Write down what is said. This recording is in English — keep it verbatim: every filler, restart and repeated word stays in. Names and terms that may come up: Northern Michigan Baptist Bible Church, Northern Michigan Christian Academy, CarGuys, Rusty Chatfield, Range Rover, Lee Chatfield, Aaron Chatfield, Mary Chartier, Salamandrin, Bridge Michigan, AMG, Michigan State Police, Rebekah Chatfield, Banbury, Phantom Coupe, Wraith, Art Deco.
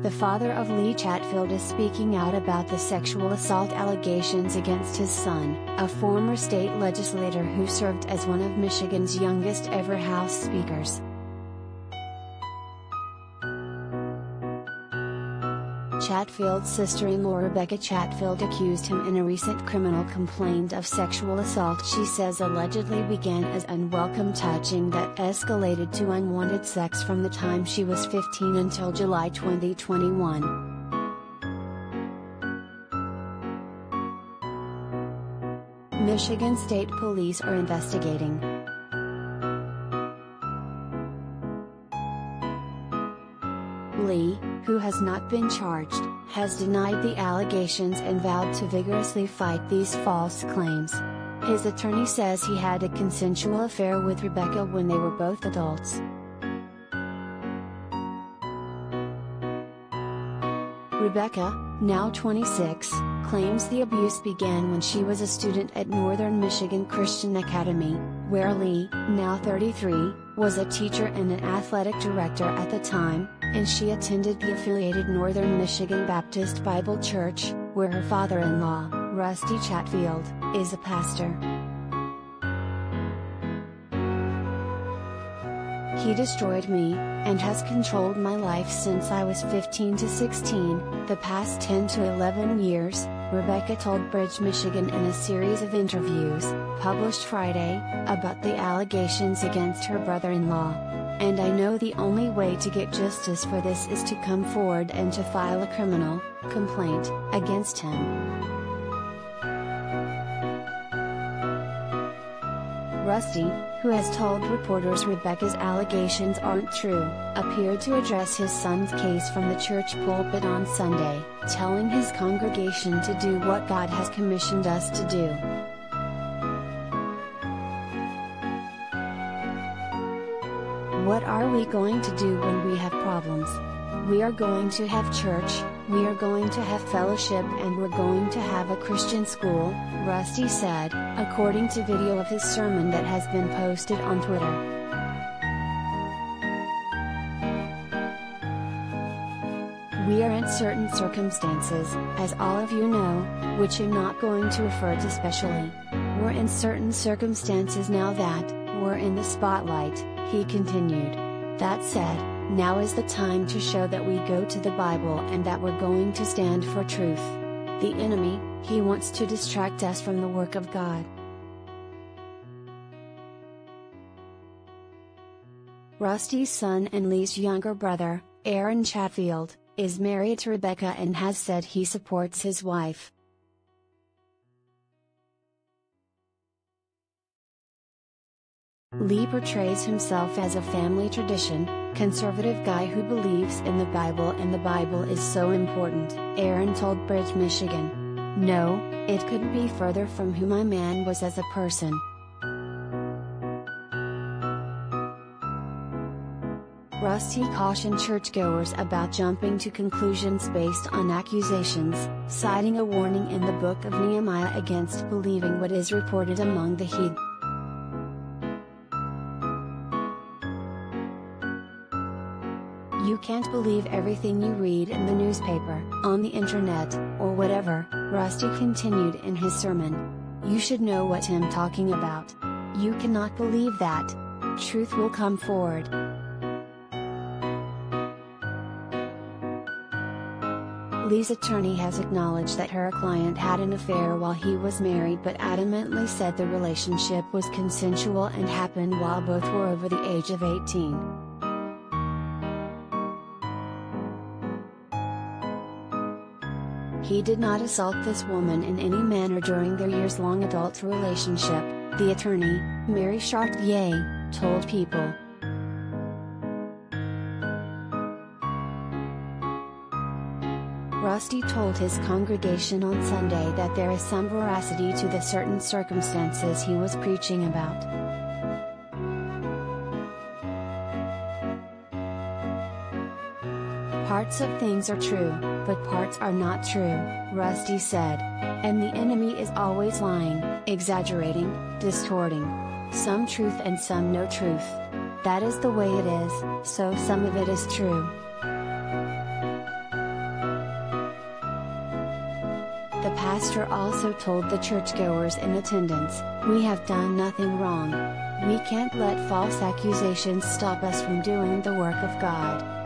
The father of Lee Chatfield is speaking out about the sexual assault allegations against his son, a former state legislator who served as one of Michigan's youngest ever House speakers. Chatfield's sister-in-law Rebekah Chatfield accused him in a recent criminal complaint of sexual assault she says allegedly began as unwelcome touching that escalated to unwanted sex from the time she was fifteen until July twenty twenty-one. Michigan State Police are investigating. Lee, who has not been charged, has denied the allegations and vowed to vigorously fight these false claims. His attorney says he had a consensual affair with Rebekah when they were both adults. Rebekah, now twenty-six, claims the abuse began when she was a student at Northern Michigan Christian Academy, where Lee, now thirty-three, was a teacher and an athletic director at the time, and she attended the affiliated Northern Michigan Baptist Bible Church, where her father-in-law, Rusty Chatfield, is a pastor. He destroyed me, and has controlled my life since I was fifteen to sixteen, the past ten to eleven years, Rebekah told Bridge Michigan in a series of interviews, published Friday, about the allegations against her brother-in-law. And I know the only way to get justice for this is to come forward and to file a criminal complaint against him. Rusty, who has told reporters Rebekah's allegations aren't true, appeared to address his son's case from the church pulpit on Sunday, telling his congregation to do what God has commissioned us to do. What are we going to do when we have problems? We are going to have church, we are going to have fellowship, and we're going to have a Christian school, Rusty said, according to video of his sermon that has been posted on Twitter. We are in certain circumstances, as all of you know, which I'm not going to refer to specially. We're in certain circumstances now that we're in the spotlight, he continued. That said, now is the time to show that we go to the Bible and that we're going to stand for truth. The enemy, he wants to distract us from the work of God. Rusty's son and Lee's younger brother, Aaron Chatfield, is married to Rebekah and has said he supports his wife. Lee portrays himself as a family tradition, conservative guy who believes in the Bible and the Bible is so important, Aaron told Bridge Michigan. No, it couldn't be further from who my man was as a person. Rusty cautioned churchgoers about jumping to conclusions based on accusations, citing a warning in the book of Nehemiah against believing what is reported among the heathen. You can't believe everything you read in the newspaper, on the internet, or whatever, Rusty continued in his sermon. You should know what I'm talking about. You cannot believe that. Truth will come forward. Lee's attorney has acknowledged that her client had an affair while he was married but adamantly said the relationship was consensual and happened while both were over the age of eighteen. He did not assault this woman in any manner during their years-long adult relationship, the attorney, Mary Chartier, told People. Rusty told his congregation on Sunday that there is some veracity to the certain circumstances he was preaching about. Parts of things are true, but parts are not true, Rusty said. And the enemy is always lying, exaggerating, distorting. Some truth and some no truth. That is the way it is, so some of it is true. The pastor also told the churchgoers in attendance, "We have done nothing wrong. We can't let false accusations stop us from doing the work of God."